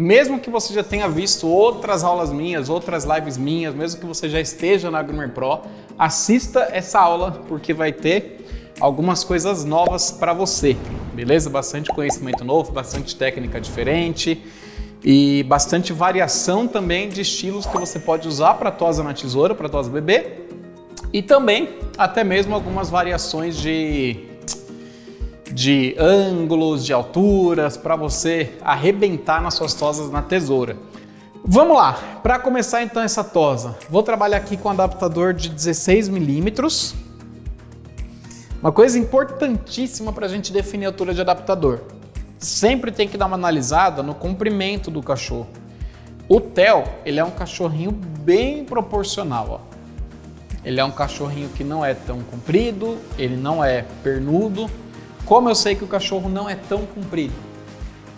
Mesmo que você já tenha visto outras aulas minhas, outras lives minhas, mesmo que você já esteja na Groomer Pro, assista essa aula porque vai ter algumas coisas novas para você, beleza? Bastante conhecimento novo, bastante técnica diferente e bastante variação também de estilos que você pode usar para tosa na tesoura, para tosa bebê, e também até mesmo algumas variações de ângulos, de alturas, para você arrebentar nas suas tosas na tesoura. Vamos lá, para começar então essa tosa, vou trabalhar aqui com um adaptador de 16 mm. Uma coisa importantíssima para a gente definir a altura de adaptador: sempre tem que dar uma analisada no comprimento do cachorro. O Theo, ele é um cachorrinho bem proporcional, ó. Ele é um cachorrinho que não é tão comprido, ele não é pernudo. Como eu sei que o cachorro não é tão comprido?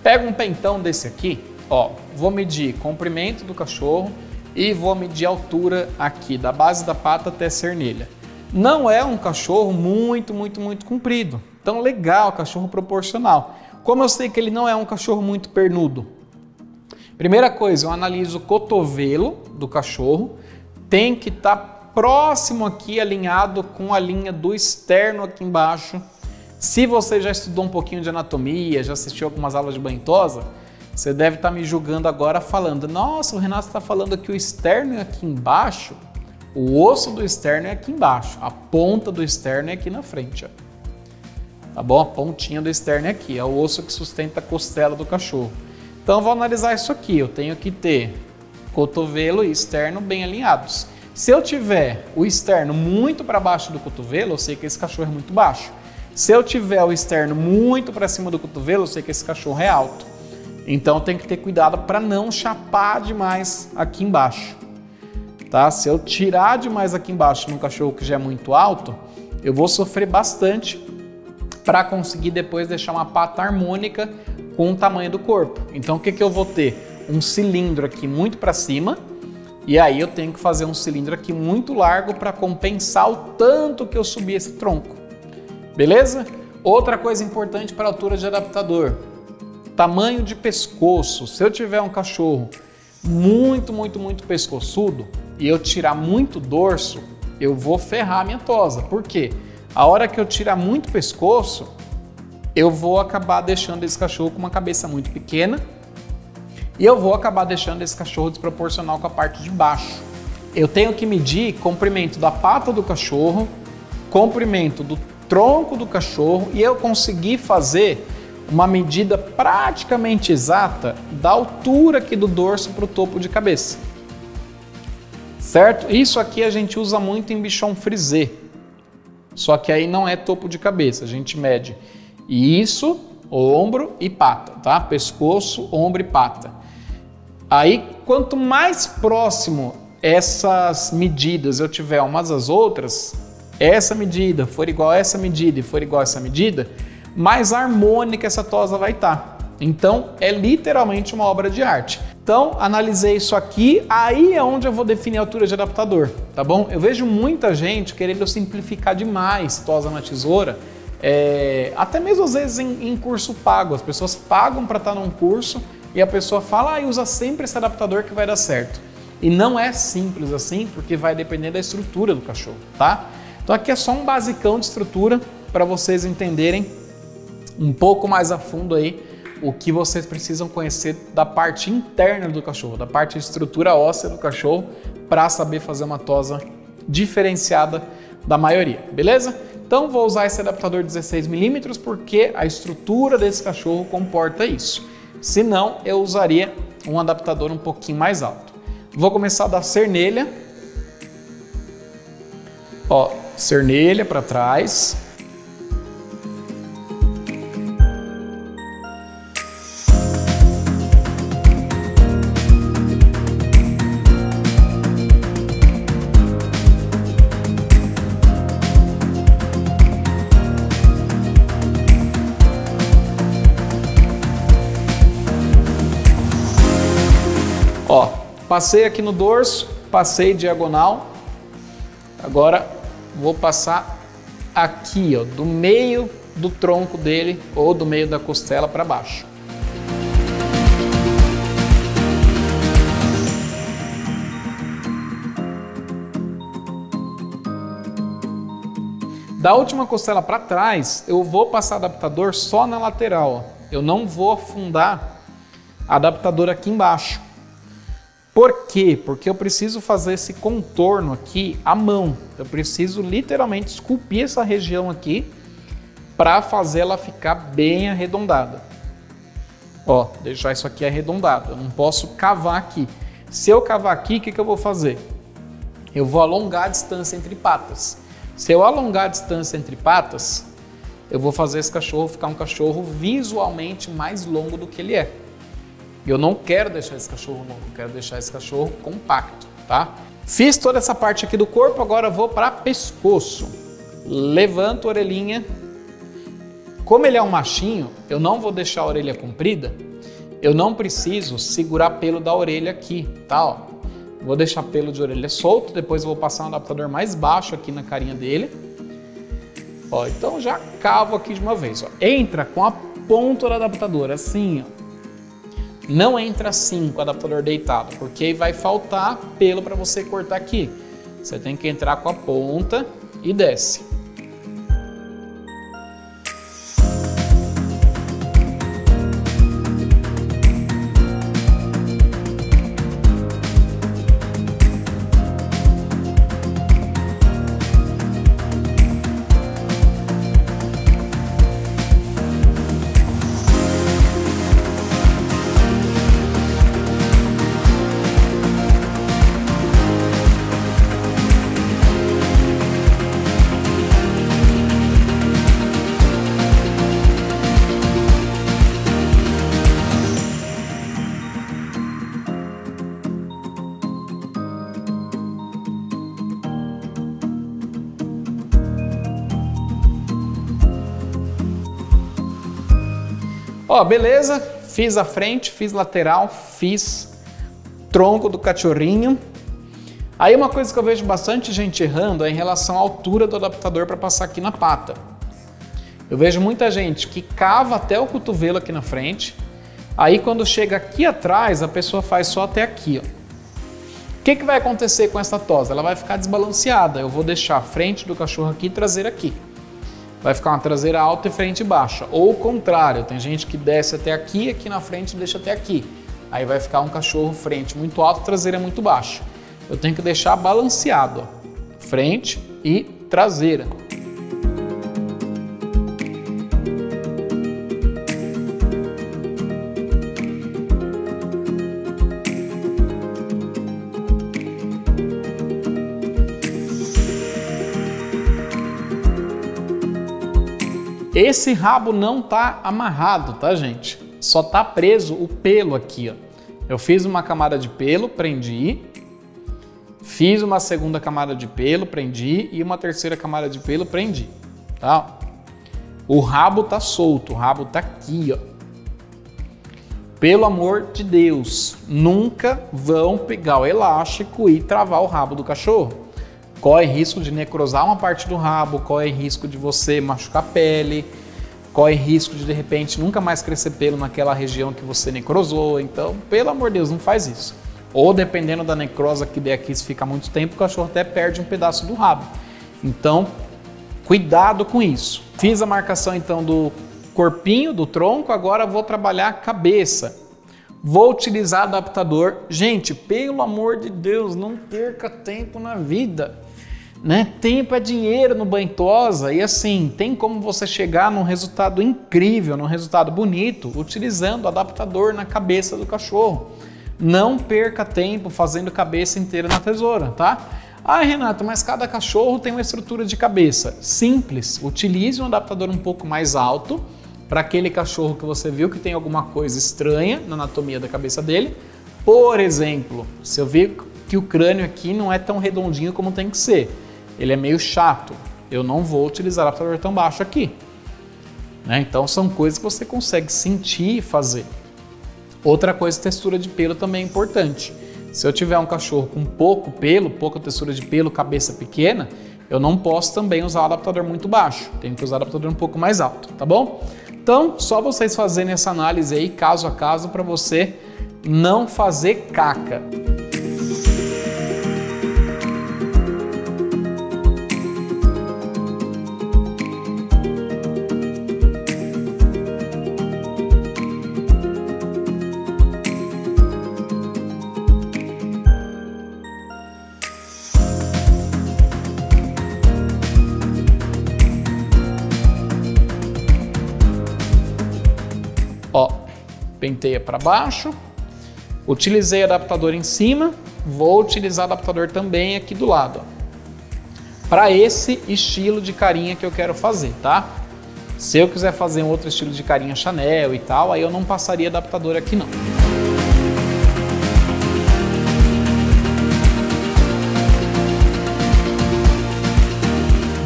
Pega um pentão desse aqui, ó, vou medir comprimento do cachorro e vou medir a altura aqui, da base da pata até a cernilha. Não é um cachorro muito comprido. Então legal, cachorro proporcional. Como eu sei que ele não é um cachorro muito pernudo? Primeira coisa, eu analiso o cotovelo do cachorro. Tem que estar próximo aqui, alinhado com a linha do externo aqui embaixo. Se você já estudou um pouquinho de anatomia, já assistiu algumas aulas de banho em tosa, você deve estar me julgando agora falando: nossa, o Renato está falando que o externo é aqui embaixo, o osso do externo é aqui embaixo, a ponta do externo é aqui na frente, ó. Tá bom? A pontinha do externo é aqui, é o osso que sustenta a costela do cachorro. Então eu vou analisar isso aqui, eu tenho que ter cotovelo e externo bem alinhados. Se eu tiver o externo muito para baixo do cotovelo, eu sei que esse cachorro é muito baixo. Se eu tiver o externo muito para cima do cotovelo, eu sei que esse cachorro é alto. Então tem que ter cuidado para não chapar demais aqui embaixo, tá? Se eu tirar demais aqui embaixo num cachorro que já é muito alto, eu vou sofrer bastante para conseguir depois deixar uma pata harmônica com o tamanho do corpo. Então o que que eu vou ter? Um cilindro aqui muito para cima, e aí eu tenho que fazer um cilindro aqui muito largo para compensar o tanto que eu subi esse tronco, beleza? Outra coisa importante para a altura de adaptador: tamanho de pescoço. Se eu tiver um cachorro muito pescoçudo e eu tirar muito dorso, eu vou ferrar a minha tosa. Por quê? A hora que eu tirar muito pescoço, eu vou acabar deixando esse cachorro com uma cabeça muito pequena e eu vou acabar deixando esse cachorro desproporcional com a parte de baixo. Eu tenho que medir comprimento da pata do cachorro, comprimento do tronco do cachorro, e eu consegui fazer uma medida praticamente exata da altura aqui do dorso para o topo de cabeça, certo? Isso aqui a gente usa muito em bichon frisé. Só que aí não é topo de cabeça, a gente mede isso, ombro e pata, tá? Pescoço, ombro e pata. Aí quanto mais próximo essas medidas eu tiver umas às outras, essa medida for igual a essa medida e for igual a essa medida, mais harmônica essa tosa vai estar. Então é literalmente uma obra de arte. Então analisei isso aqui, aí é onde eu vou definir a altura de adaptador, tá bom? Eu vejo muita gente querendo simplificar demais tosa na tesoura, até mesmo às vezes em curso pago. As pessoas pagam para estar num curso e a pessoa fala: ah, usa sempre esse adaptador que vai dar certo. E não é simples assim, porque vai depender da estrutura do cachorro, tá? Então aqui é só um basicão de estrutura para vocês entenderem um pouco mais a fundo aí o que vocês precisam conhecer da parte interna do cachorro, da parte de estrutura óssea do cachorro, para saber fazer uma tosa diferenciada da maioria, beleza? Então vou usar esse adaptador 16 mm porque a estrutura desse cachorro comporta isso. Se não, eu usaria um adaptador um pouquinho mais alto. Vou começar da cernelha, ó, cernelha para trás. Passei aqui no dorso, passei diagonal, agora vou passar aqui, ó, do meio do tronco dele ou do meio da costela para baixo. Da última costela para trás, eu vou passar adaptador só na lateral. Eu não vou afundar a adaptadora aqui embaixo. Por quê? Porque eu preciso fazer esse contorno aqui à mão. Eu preciso literalmente esculpir essa região aqui para fazer ela ficar bem arredondada. Ó, deixar isso aqui arredondado. Eu não posso cavar aqui. Se eu cavar aqui, o que que eu vou fazer? Eu vou alongar a distância entre patas. Se eu alongar a distância entre patas, eu vou fazer esse cachorro ficar um cachorro visualmente mais longo do que ele é. Eu não quero deixar esse cachorro longo, eu quero deixar esse cachorro compacto, tá? Fiz toda essa parte aqui do corpo, agora eu vou para pescoço. Levanto a orelhinha. Como ele é um machinho, eu não vou deixar a orelha comprida. Eu não preciso segurar pelo da orelha aqui, tá? Ó. Vou deixar pelo de orelha solto, depois eu vou passar um adaptador mais baixo aqui na carinha dele. Ó, então já cavo aqui de uma vez, ó. Entra com a ponta do adaptador, assim, ó. Não entra assim com o adaptador deitado, porque vai faltar pelo para você cortar aqui. Você tem que entrar com a ponta e desce. Ó, beleza, fiz a frente, fiz lateral, fiz tronco do cachorrinho. Aí uma coisa que eu vejo bastante gente errando é em relação à altura do adaptador para passar aqui na pata. Eu vejo muita gente que cava até o cotovelo aqui na frente, aí quando chega aqui atrás, a pessoa faz só até aqui, ó. O que que vai acontecer com essa tosa? Ela vai ficar desbalanceada, eu vou deixar a frente do cachorro aqui e traseira aqui. Vai ficar uma traseira alta e frente baixa. Ou o contrário, tem gente que desce até aqui e aqui na frente deixa até aqui. Aí vai ficar um cachorro frente muito alto, traseira muito baixa. Eu tenho que deixar balanceado, ó. Frente e traseira. Esse rabo não tá amarrado, tá, gente? Só tá preso o pelo aqui, ó. Eu fiz uma camada de pelo, prendi. Fiz uma segunda camada de pelo, prendi. E uma terceira camada de pelo, prendi. Tá? O rabo tá solto, o rabo tá aqui, ó. Pelo amor de Deus, nunca vão pegar o elástico e travar o rabo do cachorro. Corre risco de necrosar uma parte do rabo, corre risco de você machucar a pele, corre risco de repente nunca mais crescer pelo naquela região que você necrosou. Então, pelo amor de Deus, não faz isso. Ou dependendo da necrosa que der aqui, se fica muito tempo, o cachorro até perde um pedaço do rabo. Então, cuidado com isso. Fiz a marcação então do corpinho, do tronco, agora vou trabalhar a cabeça. Vou utilizar adaptador. Gente, pelo amor de Deus, não perca tempo na vida. Né? Tempo é dinheiro no banho tosa e assim, tem como você chegar num resultado incrível, num resultado bonito, utilizando adaptador na cabeça do cachorro. Não perca tempo fazendo cabeça inteira na tesoura, tá? Ah, Renato, mas cada cachorro tem uma estrutura de cabeça. Simples, utilize um adaptador um pouco mais alto para aquele cachorro que você viu que tem alguma coisa estranha na anatomia da cabeça dele. Por exemplo, se eu ver que o crânio aqui não é tão redondinho como tem que ser, ele é meio chato, eu não vou utilizar adaptador tão baixo aqui. Né? Então são coisas que você consegue sentir e fazer. Outra coisa, textura de pelo também é importante. Se eu tiver um cachorro com pouco pelo, pouca textura de pelo, cabeça pequena, eu não posso também usar o adaptador muito baixo, tenho que usar o adaptador um pouco mais alto, tá bom? Então, só vocês fazerem essa análise aí, caso a caso, para você não fazer caca. penteia para baixo. Utilizei adaptador em cima, vou utilizar adaptador também aqui do lado, para esse estilo de carinha que eu quero fazer, tá? Se eu quiser fazer um outro estilo de carinha Chanel e tal, aí eu não passaria adaptador aqui não.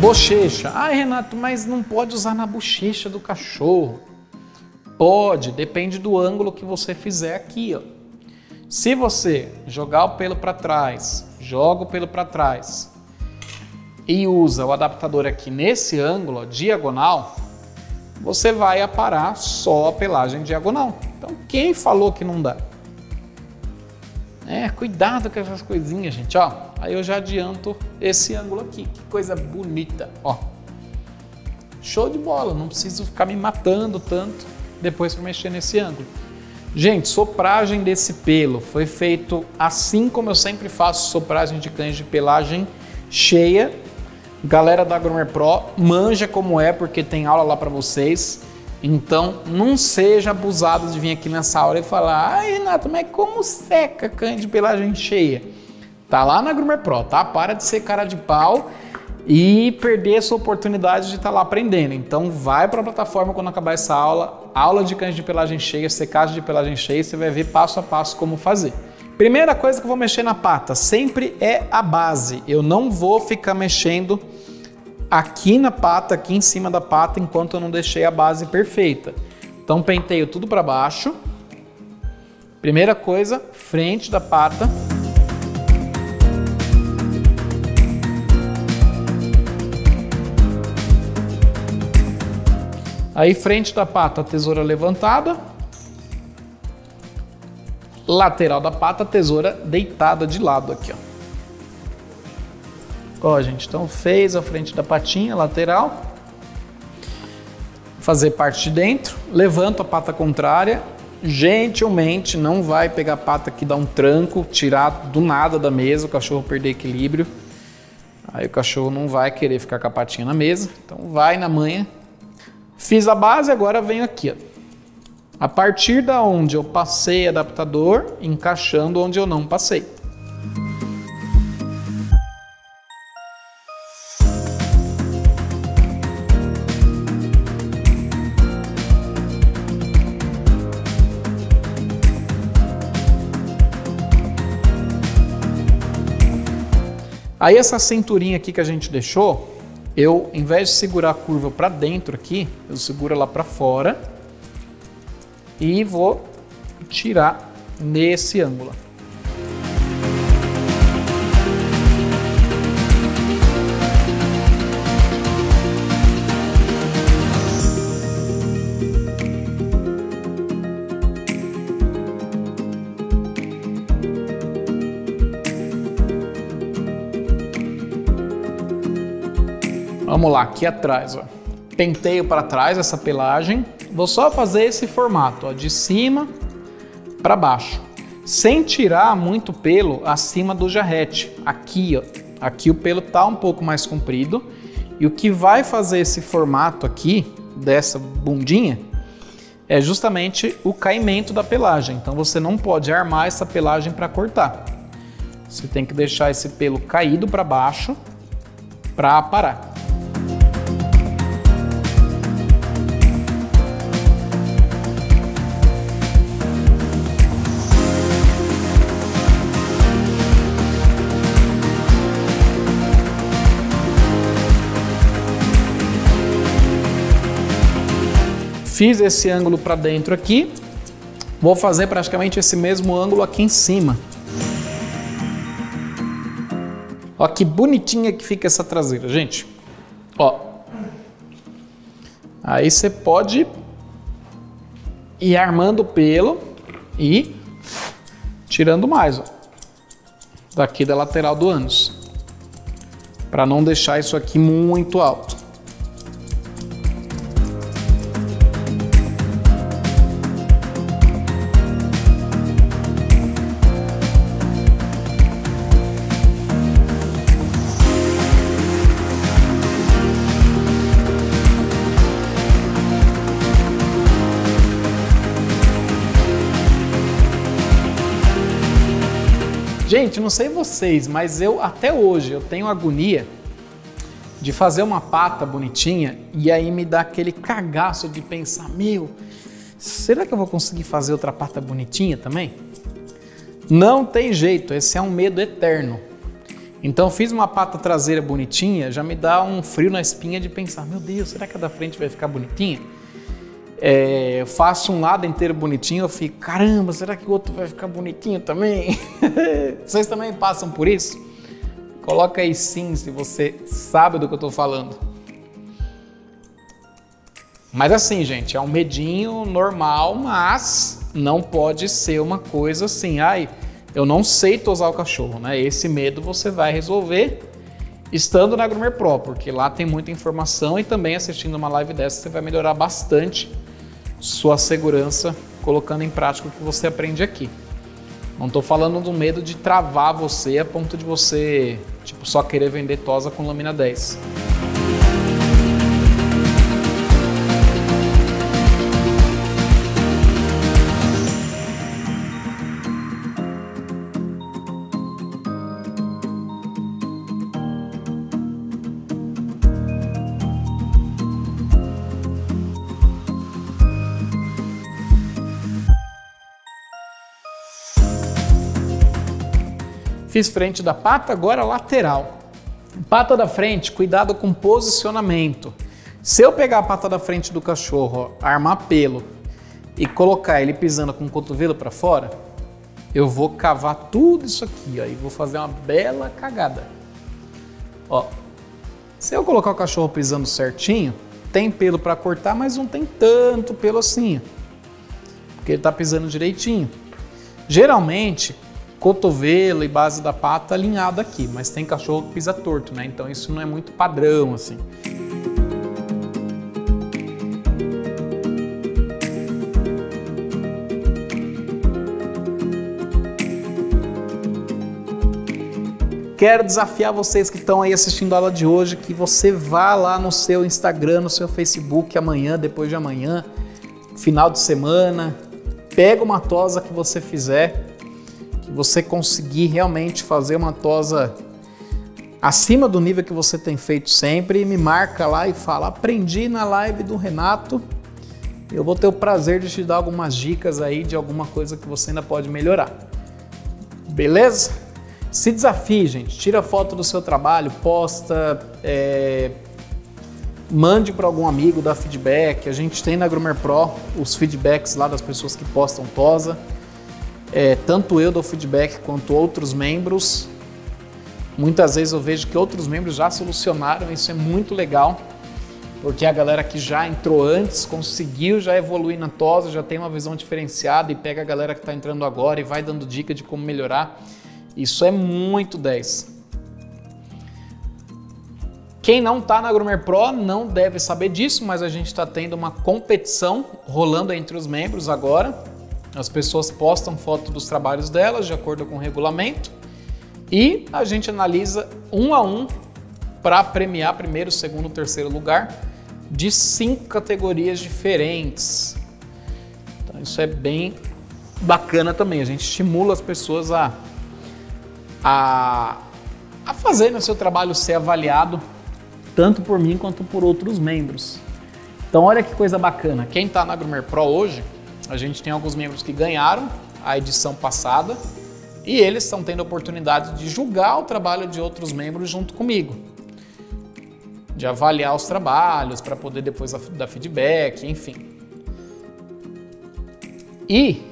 Bochecha. Ah, Renato, mas não pode usar na bochecha do cachorro. Pode, depende do ângulo que você fizer aqui, ó. Se você jogar o pelo para trás, joga o pelo para trás e usa o adaptador aqui nesse ângulo, ó, diagonal, você vai aparar só a pelagem diagonal. Então, quem falou que não dá? É, cuidado com essas coisinhas, gente, ó. Aí eu já adianto esse ângulo aqui, que coisa bonita, ó. Show de bola, não preciso ficar me matando tanto depois para mexer nesse ângulo. Gente, sopragem desse pelo foi feito assim como eu sempre faço sopragem de cães de pelagem cheia. Galera da Groomer Pro, manja como é, porque tem aula lá para vocês. Então, não seja abusado de vir aqui nessa aula e falar: ai, Renato, mas como seca cães de pelagem cheia? Tá lá na Groomer Pro, tá? Para de ser cara de pau e perder essa oportunidade de estar lá aprendendo. Então, vai para a plataforma quando acabar essa aula, aula de cães de pelagem cheia, secagem de pelagem cheia, você vai ver passo a passo como fazer. Primeira coisa que eu vou mexer na pata, sempre é a base. Eu não vou ficar mexendo aqui na pata, aqui em cima da pata, enquanto eu não deixei a base perfeita. Então, penteio tudo para baixo. Primeira coisa, frente da pata. Aí, frente da pata, a tesoura levantada. Lateral da pata, a tesoura deitada de lado aqui, ó. Ó, gente, então fez a frente da patinha, lateral. Fazer parte de dentro. Levanto a pata contrária. Gentilmente, não vai pegar a pata que dá um tranco, tirar do nada da mesa, o cachorro perder equilíbrio. Aí o cachorro não vai querer ficar com a patinha na mesa. Então vai na manha. Fiz a base, agora venho aqui, ó. A partir da onde eu passei adaptador, encaixando onde eu não passei. Aí essa cinturinha aqui que a gente deixou, eu, em vez de segurar a curva para dentro aqui, eu seguro ela para fora e vou tirar nesse ângulo. Vamos lá, aqui atrás, ó. Penteio para trás essa pelagem. Vou só fazer esse formato, ó, de cima para baixo, sem tirar muito pelo acima do jarrete. Aqui, ó, aqui o pelo tá um pouco mais comprido e o que vai fazer esse formato aqui dessa bundinha é justamente o caimento da pelagem. Então você não pode armar essa pelagem para cortar. Você tem que deixar esse pelo caído para baixo para aparar. Fiz esse ângulo para dentro aqui, vou fazer praticamente esse mesmo ângulo aqui em cima. Ó, que bonitinha que fica essa traseira, gente. Ó, aí você pode ir armando o pelo e tirando mais, ó, daqui da lateral do ânus, para não deixar isso aqui muito alto. Gente, não sei vocês, mas eu até hoje eu tenho agonia de fazer uma pata bonitinha e aí me dá aquele cagaço de pensar, meu, será que eu vou conseguir fazer outra pata bonitinha também? Não tem jeito, esse é um medo eterno. Então fiz uma pata traseira bonitinha, já me dá um frio na espinha de pensar, meu Deus, será que a da frente vai ficar bonitinha? Eu faço um lado inteiro bonitinho, eu fico, caramba, será que o outro vai ficar bonitinho também? Vocês também passam por isso? Coloca aí sim, se você sabe do que eu tô falando. Mas assim, gente, é um medinho normal, mas não pode ser uma coisa assim, ai, eu não sei tosar o cachorro, né? Esse medo você vai resolver estando na Groomer Pro, porque lá tem muita informação e também assistindo uma live dessa você vai melhorar bastante sua segurança colocando em prática o que você aprende aqui. Não estou falando do medo de travar você a ponto de você tipo só querer vender tosa com lâmina 10. Fiz frente da pata, agora lateral. Pata da frente, cuidado com posicionamento. Se eu pegar a pata da frente do cachorro, ó, armar pelo e colocar ele pisando com o cotovelo para fora, eu vou cavar tudo isso aqui, ó, e vou fazer uma bela cagada. Ó, se eu colocar o cachorro pisando certinho, tem pelo para cortar, mas não tem tanto pelo assim, porque ele tá pisando direitinho. Geralmente, cotovelo e base da pata alinhado aqui, mas tem cachorro que pisa torto, né? Então isso não é muito padrão, assim. Quero desafiar vocês que estão aí assistindo a aula de hoje, que você vá lá no seu Instagram, no seu Facebook amanhã, depois de amanhã, final de semana, pega uma tosa que você fizer, que você conseguir realmente fazer uma tosa acima do nível que você tem feito sempre, e me marca lá e fala, aprendi na live do Renato, eu vou ter o prazer de te dar algumas dicas aí de alguma coisa que você ainda pode melhorar. Beleza? Se desafie, gente, tira foto do seu trabalho, posta, mande para algum amigo, dá feedback, a gente tem na Groomer Pro os feedbacks lá das pessoas que postam tosa. Tanto eu dou feedback quanto outros membros. Muitas vezes eu vejo que outros membros já solucionaram, isso é muito legal, porque a galera que já entrou antes conseguiu já evoluir na tosa, já tem uma visão diferenciada e pega a galera que está entrando agora e vai dando dica de como melhorar. Isso é muito 10. Quem não está na Groomer Pro não deve saber disso, mas a gente está tendo uma competição rolando entre os membros agora. As pessoas postam foto dos trabalhos delas de acordo com o regulamento e a gente analisa um a um para premiar primeiro, segundo, terceiro lugar de 5 categorias diferentes. Então, isso é bem bacana também. A gente estimula as pessoas a fazerem o seu trabalho ser avaliado tanto por mim quanto por outros membros. Então, olha que coisa bacana. Quem está na Groomer Pro hoje, a gente tem alguns membros que ganharam a edição passada e eles estão tendo a oportunidade de julgar o trabalho de outros membros junto comigo. De avaliar os trabalhos para poder depois dar feedback, enfim. E,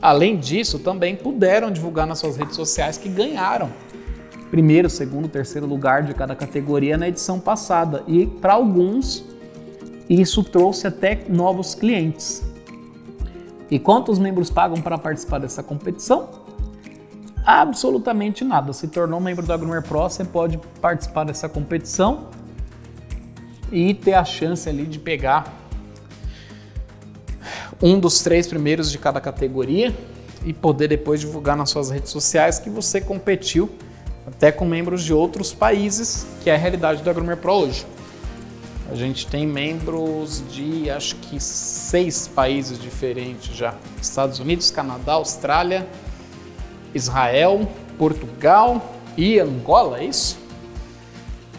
além disso, também puderam divulgar nas suas redes sociais que ganharam primeiro, segundo, terceiro lugar de cada categoria na edição passada. E, para alguns, isso trouxe até novos clientes. E quantos membros pagam para participar dessa competição? Absolutamente nada. Se tornou membro da Groomer Pro, você pode participar dessa competição e ter a chance ali de pegar um dos 3 primeiros de cada categoria e poder depois divulgar nas suas redes sociais que você competiu até com membros de outros países, que é a realidade da Groomer Pro hoje. A gente tem membros de, acho que 6 países diferentes já. Estados Unidos, Canadá, Austrália, Israel, Portugal e Angola, é isso?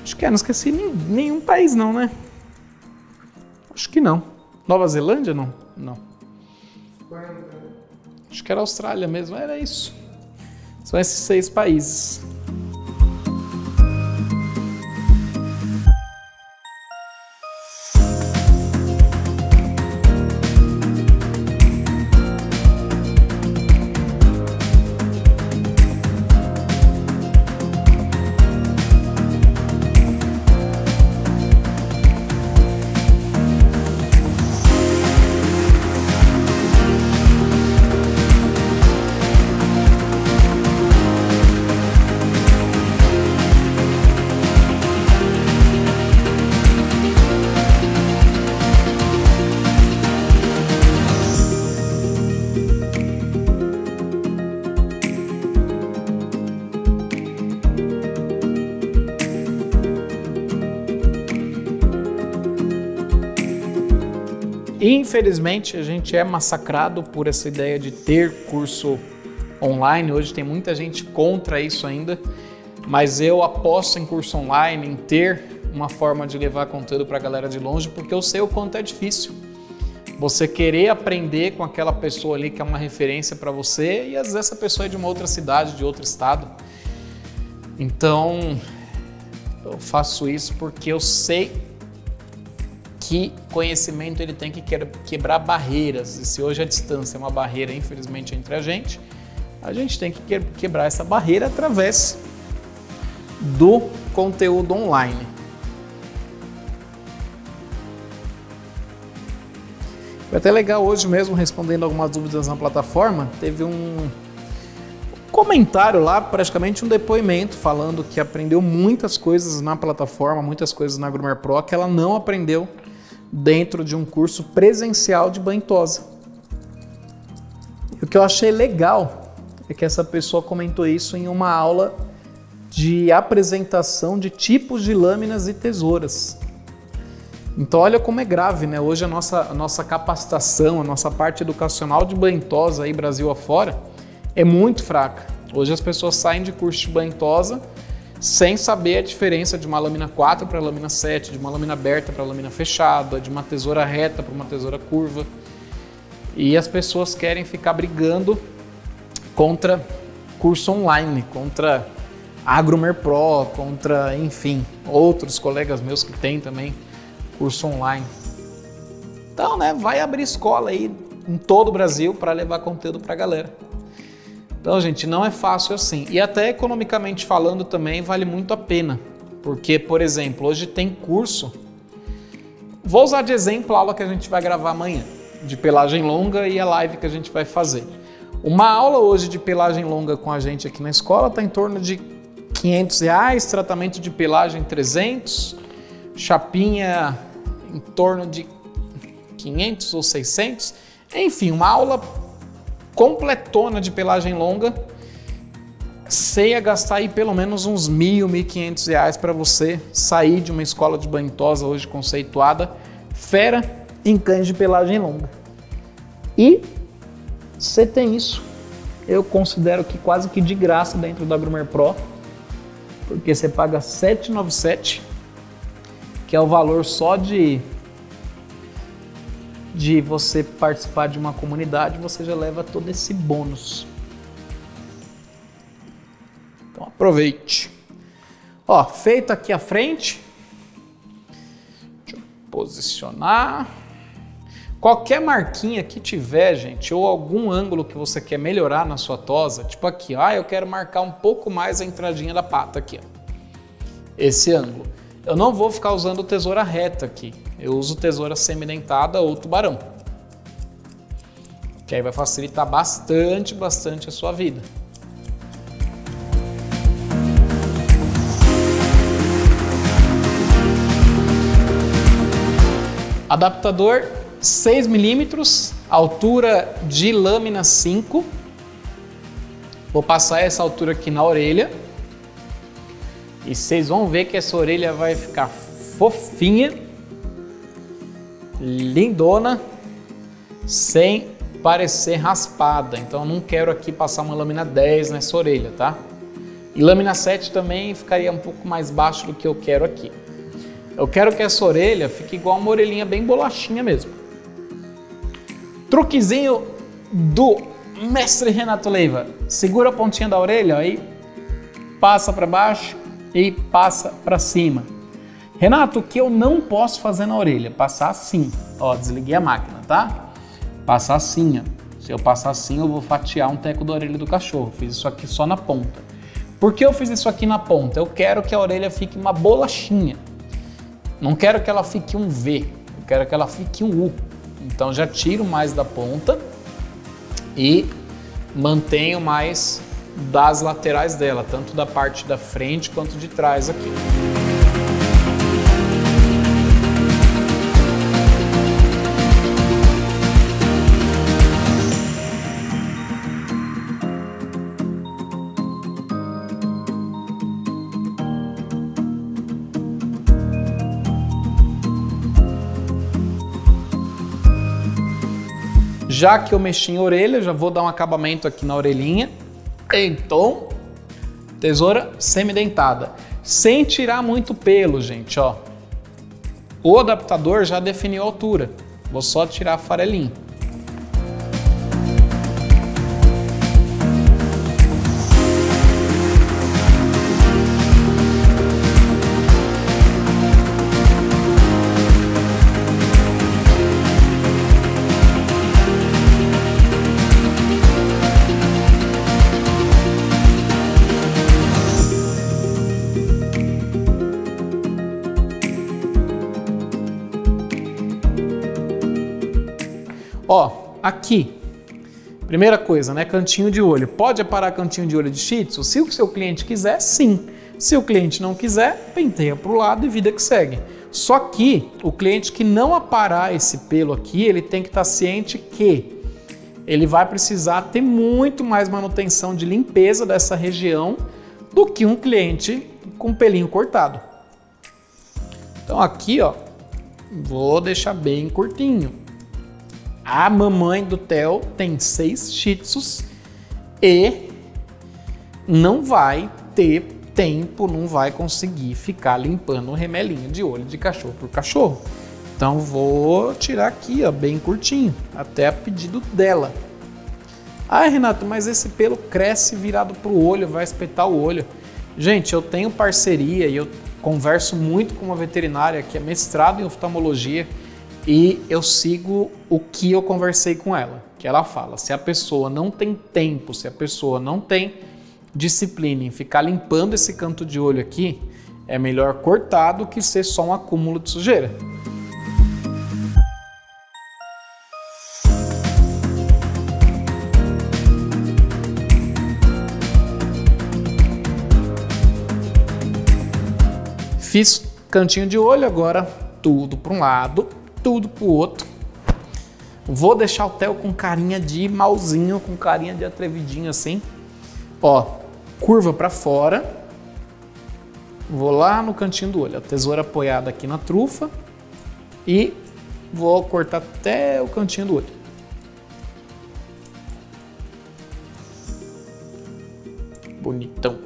Acho que é, não esqueci nenhum país não, né? Acho que não. Nova Zelândia, não? Não. Acho que era Austrália mesmo, era isso. São esses 6 países. Infelizmente, a gente é massacrado por essa ideia de ter curso online. Hoje tem muita gente contra isso ainda, mas eu aposto em curso online, em ter uma forma de levar conteúdo para a galera de longe, porque eu sei o quanto é difícil. Você querer aprender com aquela pessoa ali que é uma referência para você e às vezes essa pessoa é de uma outra cidade, de outro estado. Então, eu faço isso porque eu sei que conhecimento ele tem que quebrar barreiras, e se hoje a distância é uma barreira, infelizmente, entre a gente tem que quebrar essa barreira através do conteúdo online. Foi até legal hoje mesmo, respondendo algumas dúvidas na plataforma, teve um comentário lá, praticamente um depoimento, falando que aprendeu muitas coisas na plataforma, muitas coisas na Groomer Pro, que ela não aprendeu dentro de um curso presencial de banho e tosa. O que eu achei legal é que essa pessoa comentou isso em uma aula de apresentação de tipos de lâminas e tesouras. Então olha como é grave, né? Hoje a nossa capacitação, a nossa parte educacional de banho e tosa aí Brasil afora é muito fraca. Hoje as pessoas saem de curso de banho e tosa sem saber a diferença de uma lâmina 4 para a lâmina 7, de uma lâmina aberta para a lâmina fechada, de uma tesoura reta para uma tesoura curva. E as pessoas querem ficar brigando contra curso online, contra a Groomer Pro, contra, enfim, outros colegas meus que têm também curso online. Então, né, vai abrir escola aí em todo o Brasil para levar conteúdo para a galera. Então, gente, não é fácil assim. E até economicamente falando também vale muito a pena. Porque, por exemplo, hoje tem curso... Vou usar de exemplo a aula que a gente vai gravar amanhã, de pelagem longa, e a live que a gente vai fazer. Uma aula hoje de pelagem longa com a gente aqui na escola está em torno de R$500, tratamento de pelagem R$300, chapinha em torno de R$500 ou R$600. Enfim, uma aula completona de pelagem longa, você ia gastar aí pelo menos uns R$1.000, R$1.500 para você sair de uma escola de banho e tosa hoje conceituada, fera em cães de pelagem longa. E você tem isso, eu considero que quase que de graça dentro da Groomer Pro, porque você paga R$7,97, que é o valor só de você participar de uma comunidade, você já leva todo esse bônus. Então aproveite. Ó, feito aqui a frente. Deixa eu posicionar. Qualquer marquinha que tiver, gente, ou algum ângulo que você quer melhorar na sua tosa, tipo aqui, ó, eu quero marcar um pouco mais a entradinha da pata aqui, ó. Esse ângulo. Eu não vou ficar usando tesoura reta aqui. Eu uso tesoura semidentada ou tubarão. Que aí vai facilitar bastante a sua vida. Adaptador 6 mm, altura de lâmina 5. Vou passar essa altura aqui na orelha. E vocês vão ver que essa orelha vai ficar fofinha, lindona, sem parecer raspada, então eu não quero aqui passar uma lâmina 10 nessa orelha, tá? E lâmina 7 também ficaria um pouco mais baixo do que eu quero aqui. Eu quero que essa orelha fique igual uma orelhinha bem bolachinha mesmo. Truquezinho do mestre Renato Leiva. Segura a pontinha da orelha aí, passa para baixo e passa para cima. Renato, o que eu não posso fazer na orelha? Passar assim. Ó, desliguei a máquina, tá? Passar assim, ó. Se eu passar assim, eu vou fatiar um teco da orelha do cachorro. Fiz isso aqui só na ponta. Por que eu fiz isso aqui na ponta? Eu quero que a orelha fique uma bolachinha. Não quero que ela fique um V. Eu quero que ela fique um U. Então já tiro mais da ponta e mantenho mais das laterais dela, tanto da parte da frente quanto de trás aqui. Já que eu mexi em orelha, já vou dar um acabamento aqui na orelhinha, em tom, tesoura semidentada, sem tirar muito pelo, gente, ó. O adaptador já definiu a altura, vou só tirar a farelinha. Ó, aqui, primeira coisa, né, cantinho de olho. Pode aparar cantinho de olho de Shih Tzu? Se o seu cliente quiser, sim. Se o cliente não quiser, penteia para o lado e vida que segue. Só que o cliente que não aparar esse pelo aqui, ele tem que estar ciente que ele vai precisar ter muito mais manutenção de limpeza dessa região do que um cliente com pelinho cortado. Então aqui, ó, vou deixar bem curtinho. A mamãe do Theo tem 6 Shih Tzus e não vai ter tempo, não vai conseguir ficar limpando um remelinho de olho de cachorro por cachorro. Então vou tirar aqui, ó, bem curtinho, até a pedido dela. Ah, Renato, mas esse pelo cresce virado para o olho, vai espetar o olho. Gente, eu tenho parceria e eu converso muito com uma veterinária que é mestrada em oftalmologia. E eu sigo o que eu conversei com ela, que ela fala, se a pessoa não tem tempo, se a pessoa não tem disciplina em ficar limpando esse canto de olho aqui, é melhor cortar do que ser só um acúmulo de sujeira. Fiz cantinho de olho, agora tudo para um lado, tudo pro outro. Vou deixar o Theo com carinha de malzinho, com carinha de atrevidinho assim. Ó, curva pra fora. Vou lá no cantinho do olho, a tesoura apoiada aqui na trufa e vou cortar até o cantinho do olho. Bonitão.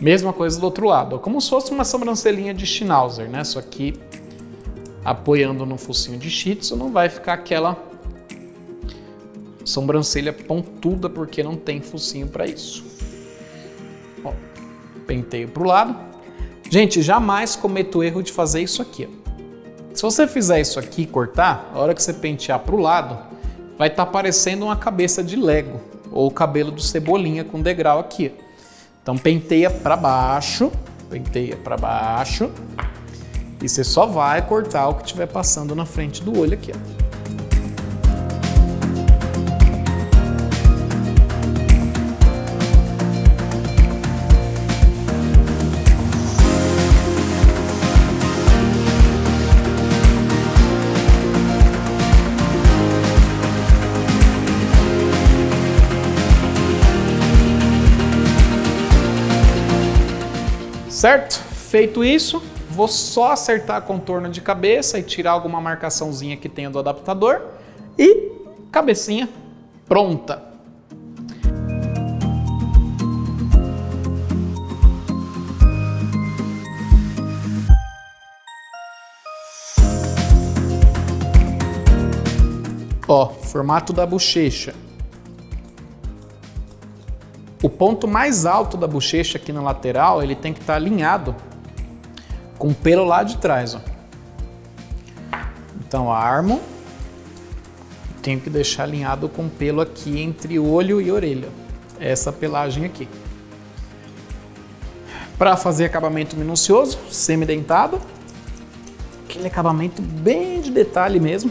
Mesma coisa do outro lado, ó, como se fosse uma sobrancelhinha de Schnauzer, né? Só que apoiando no focinho de Shih Tzu, não vai ficar aquela sobrancelha pontuda, porque não tem focinho para isso. Ó, penteio para o lado. Gente, jamais cometo o erro de fazer isso aqui. Ó. Se você fizer isso aqui e cortar, a hora que você pentear para o lado, vai estar parecendo uma cabeça de Lego, ou o cabelo do Cebolinha com degrau aqui. Então penteia para baixo, penteia para baixo. E você só vai cortar o que estiver passando na frente do olho aqui, ó. Certo? Feito isso, vou só acertar a contorno de cabeça e tirar alguma marcaçãozinha que tenha do adaptador e cabecinha pronta. Ó, formato da bochecha. O ponto mais alto da bochecha aqui na lateral, ele tem que estar alinhado com o pelo lá de trás, ó. Então armo, tenho que deixar alinhado com o pelo aqui entre olho e orelha, essa pelagem aqui. Para fazer acabamento minucioso, semidentado, aquele acabamento bem de detalhe mesmo.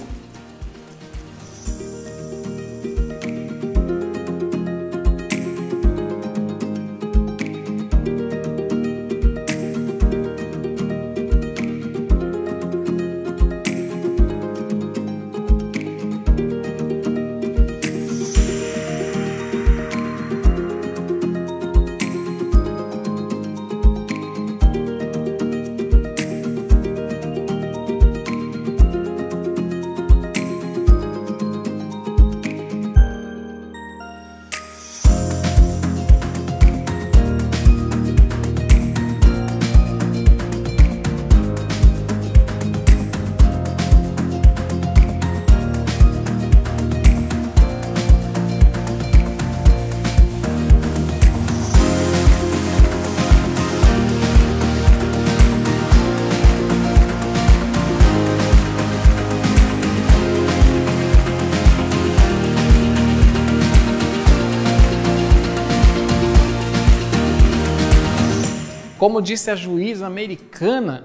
Como disse a juíza americana,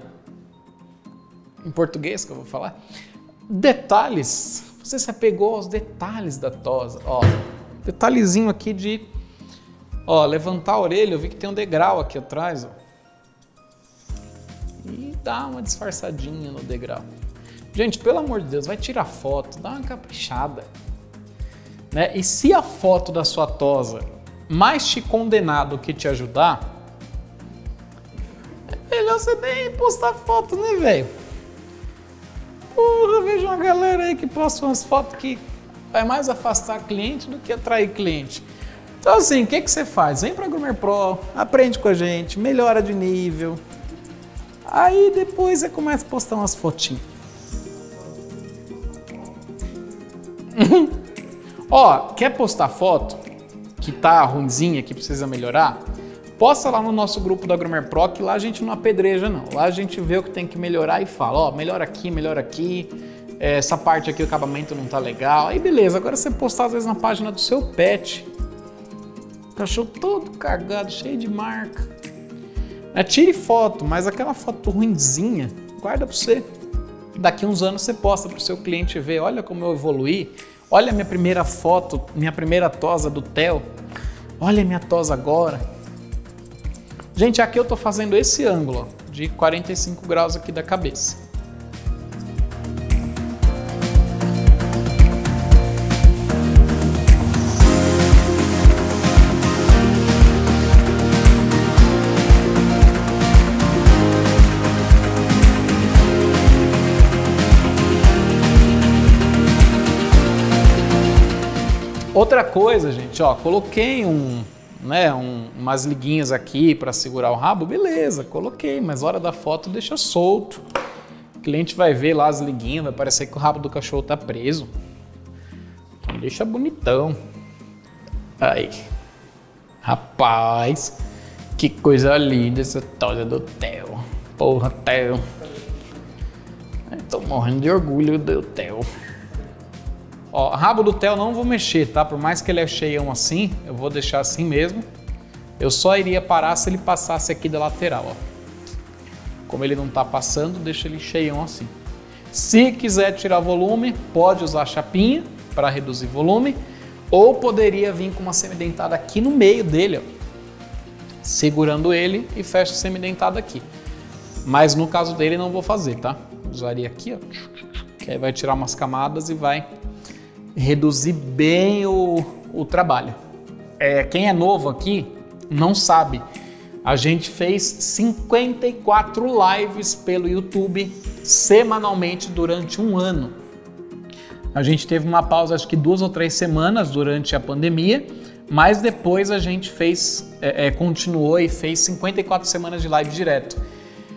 em português que eu vou falar, detalhes, você se apegou aos detalhes da tosa, ó, detalhezinho aqui de, ó, levantar a orelha, eu vi que tem um degrau aqui atrás, ó, e dá uma disfarçadinha no degrau. Gente, pelo amor de Deus, vai tirar foto, dá uma caprichada, né, e se a foto da sua tosa mais te condenar do que te ajudar, melhor você nem postar foto, né, velho? Porra, eu vejo uma galera aí que posta umas fotos que vai mais afastar cliente do que atrair cliente. Então, assim, o que que você faz? Vem pra Groomer Pro, aprende com a gente, melhora de nível. Aí depois você começa a postar umas fotinhas. Ó, quer postar foto que tá ruinzinha, que precisa melhorar? Posta lá no nosso grupo da Groomer Pro, que lá a gente não apedreja não, lá a gente vê o que tem que melhorar e fala, ó, melhora aqui, essa parte aqui do acabamento não tá legal, aí beleza. Agora você postar às vezes na página do seu pet, cachorro todo cagado, cheio de marca, tire foto, mas aquela foto ruinzinha, guarda pra você, daqui uns anos você posta pro seu cliente ver, olha como eu evoluí, olha a minha primeira foto, minha primeira tosa do Theo, olha a minha tosa agora. Gente, aqui eu tô fazendo esse ângulo ó, de 45 graus aqui da cabeça. Outra coisa, gente, ó, coloquei umas liguinhas aqui para segurar o rabo, beleza, coloquei, mas hora da foto deixa solto. O cliente vai ver lá as liguinhas, vai parecer que o rabo do cachorro tá preso. Deixa bonitão. Aí. Rapaz, que coisa linda essa tosa do Theo. Porra, Theo. Tô morrendo de orgulho do Theo. Ó, rabo do Theo não vou mexer, tá? Por mais que ele é cheião assim, eu vou deixar assim mesmo. Eu só iria parar se ele passasse aqui da lateral, ó. Como ele não tá passando, deixa ele cheião assim. Se quiser tirar volume, pode usar chapinha para reduzir volume. Ou poderia vir com uma semidentada aqui no meio dele, ó. Segurando ele e fecha a semidentada aqui. Mas no caso dele não vou fazer, tá? Usaria aqui, ó. Que aí vai tirar umas camadas e vai reduzir bem o trabalho. Quem é novo aqui não sabe, a gente fez 54 lives pelo YouTube semanalmente durante um ano. A gente teve uma pausa, acho que 2 ou 3 semanas durante a pandemia, mas depois a gente fez, continuou e fez 54 semanas de live direto.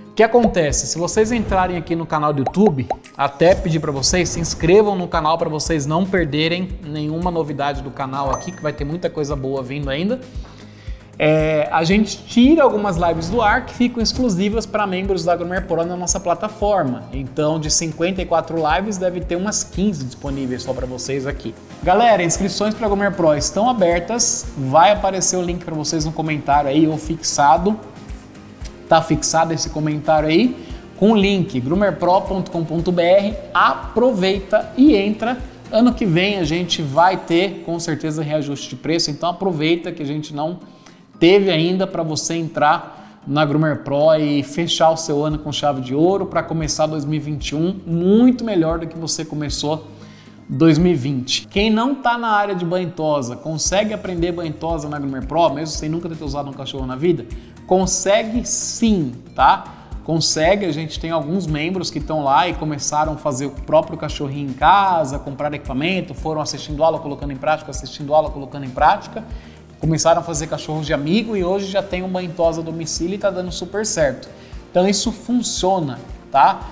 O que acontece? Se vocês entrarem aqui no canal do YouTube, até pedir para vocês, se inscrevam no canal para vocês não perderem nenhuma novidade do canal aqui, que vai ter muita coisa boa vindo ainda. A gente tira algumas lives do ar que ficam exclusivas para membros da Groomer Pro na nossa plataforma. Então, de 54 lives, deve ter umas 15 disponíveis só para vocês aqui. Galera, inscrições para a Groomer Pro estão abertas. Vai aparecer o link para vocês no comentário aí, ou fixado. Tá fixado esse comentário aí, com o link groomerpro.com.br. Aproveita e entra. Ano que vem a gente vai ter, com certeza, reajuste de preço. Então, aproveita que a gente não teve ainda para você entrar na Groomer Pro e fechar o seu ano com chave de ouro para começar 2021 muito melhor do que você começou 2020. Quem não está na área de banho e tosa, consegue aprender banho e tosa na Groomer Pro, mesmo sem nunca ter usado um cachorro na vida? Consegue sim, tá? Consegue, a gente tem alguns membros que estão lá e começaram a fazer o próprio cachorrinho em casa, comprar equipamento, foram assistindo aula, colocando em prática, assistindo aula, colocando em prática. Começaram a fazer cachorros de amigo e hoje já tem uma banho e tosa a domicílio e tá dando super certo. Então isso funciona, tá?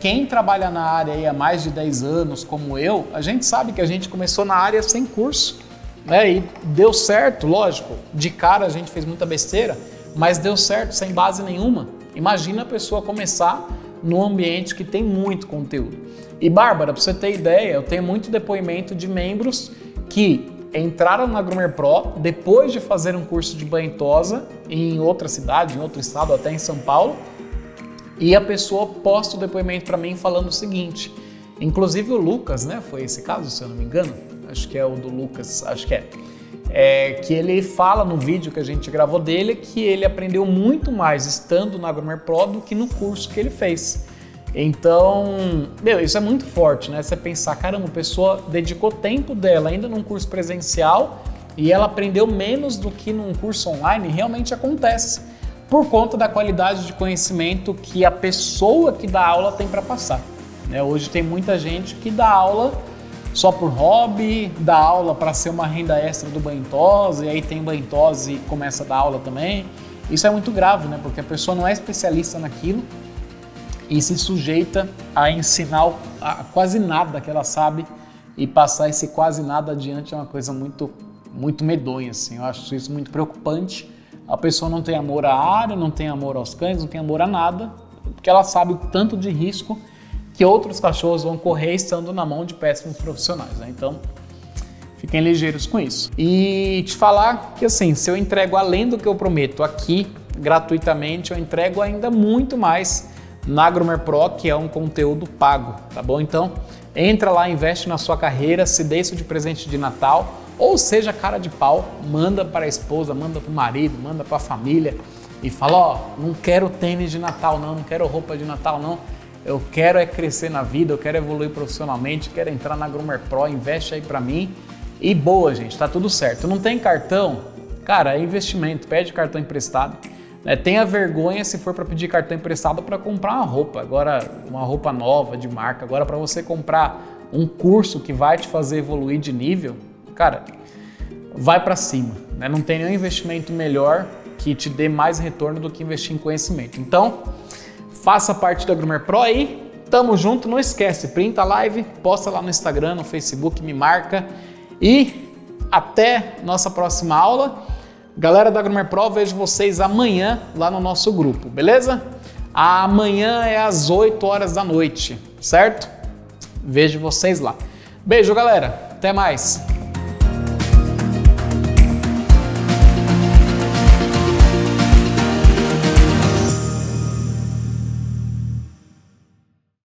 Quem trabalha na área aí há mais de 10 anos, como eu, a gente sabe que a gente começou na área sem curso, né? E deu certo, lógico. De cara a gente fez muita besteira, mas deu certo sem base nenhuma. Imagina a pessoa começar num ambiente que tem muito conteúdo. E Bárbara, pra você ter ideia, eu tenho muito depoimento de membros que entraram na Groomer Pro depois de fazer um curso de banho e tosa em outra cidade, em outro estado, até em São Paulo, e a pessoa posta o depoimento para mim falando o seguinte, inclusive o Lucas, né, foi esse caso, se eu não me engano, acho que é o do Lucas, acho que é que ele fala no vídeo que a gente gravou dele que ele aprendeu muito mais estando na Groomer Pro do que no curso que ele fez. Então, meu, isso é muito forte, né? Você pensar, caramba, a pessoa dedicou tempo dela ainda num curso presencial e ela aprendeu menos do que num curso online, realmente acontece, por conta da qualidade de conhecimento que a pessoa que dá aula tem para passar, né? Hoje tem muita gente que dá aula só por hobby, dá aula para ser uma renda extra do banho e tosa, e aí tem banho e tosa e começa a dar aula também. Isso é muito grave, né? Porque a pessoa não é especialista naquilo, e se sujeita a ensinar a quase nada que ela sabe, e passar esse quase nada adiante é uma coisa muito, muito medonha, assim. Eu acho isso muito preocupante. A pessoa não tem amor à área, não tem amor aos cães, não tem amor a nada, porque ela sabe o tanto de risco que outros cachorros vão correr estando na mão de péssimos profissionais, né? Então, fiquem ligeiros com isso. E te falar que, assim, se eu entrego além do que eu prometo aqui, gratuitamente, eu entrego ainda muito mais na Groomer Pro, que é um conteúdo pago, tá bom? Então, entra lá, investe na sua carreira, se dê isso de presente de Natal, ou seja, cara de pau, manda para a esposa, manda para o marido, manda para a família e fala, ó, não quero tênis de Natal não, não quero roupa de Natal não, eu quero é crescer na vida, eu quero evoluir profissionalmente, quero entrar na Groomer Pro, investe aí para mim e boa, gente, tá tudo certo. Não tem cartão? Cara, é investimento, pede cartão emprestado. Tenha vergonha se for para pedir cartão emprestado para comprar uma roupa, agora uma roupa nova de marca, agora para você comprar um curso que vai te fazer evoluir de nível, cara, vai para cima, né? Não tem nenhum investimento melhor que te dê mais retorno do que investir em conhecimento. Então, faça parte da Groomer Pro aí, tamo junto, não esquece, printa a live, posta lá no Instagram, no Facebook, me marca e até nossa próxima aula. Galera da Groomer Pro, vejo vocês amanhã lá no nosso grupo, beleza? Amanhã é às 8 horas da noite, certo? Vejo vocês lá. Beijo, galera. Até mais.